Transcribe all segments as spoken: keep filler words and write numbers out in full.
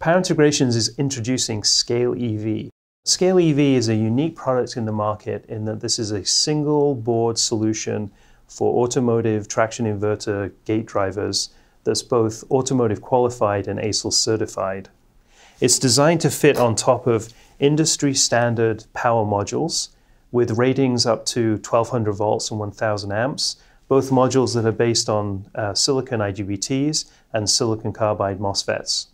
Power Integrations is introducing Scale E V. Scale E V is a unique product in the market in that this is a single board solution for automotive traction inverter gate drivers that's both automotive qualified and A S I L certified. It's designed to fit on top of industry standard power modules with ratings up to twelve hundred volts and one thousand amps, both modules that are based on uh, silicon I G B Ts and silicon carbide MOSFETs.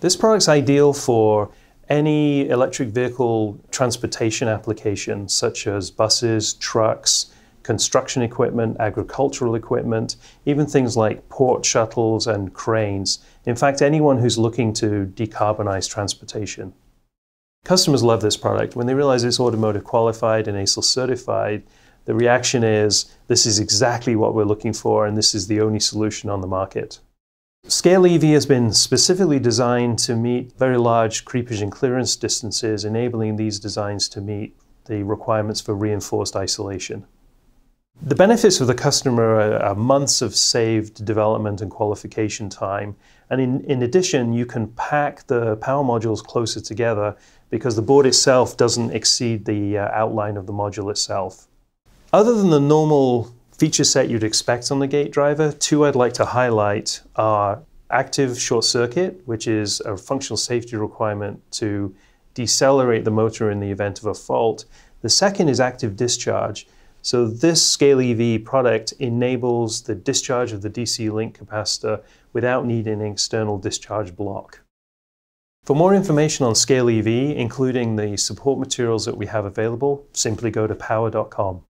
This product's ideal for any electric vehicle transportation application, such as buses, trucks, construction equipment, agricultural equipment, even things like port shuttles and cranes. In fact, anyone who's looking to decarbonize transportation. Customers love this product. When they realize it's automotive qualified and A S I L certified, the reaction is, this is exactly what we're looking for, and this is the only solution on the market. Scale E V has been specifically designed to meet very large creepage and clearance distances, enabling these designs to meet the requirements for reinforced isolation. The benefits for the customer are months of saved development and qualification time. And in, in addition, you can pack the power modules closer together because the board itself doesn't exceed the uh, outline of the module itself. Other than the normal feature set you'd expect on the gate driver, two I'd like to highlight are active short circuit, which is a functional safety requirement to decelerate the motor in the event of a fault. The second is active discharge. So this Scale E V product enables the discharge of the D C link capacitor without needing an external discharge block. For more information on Scale E V, including the support materials that we have available, simply go to power dot com.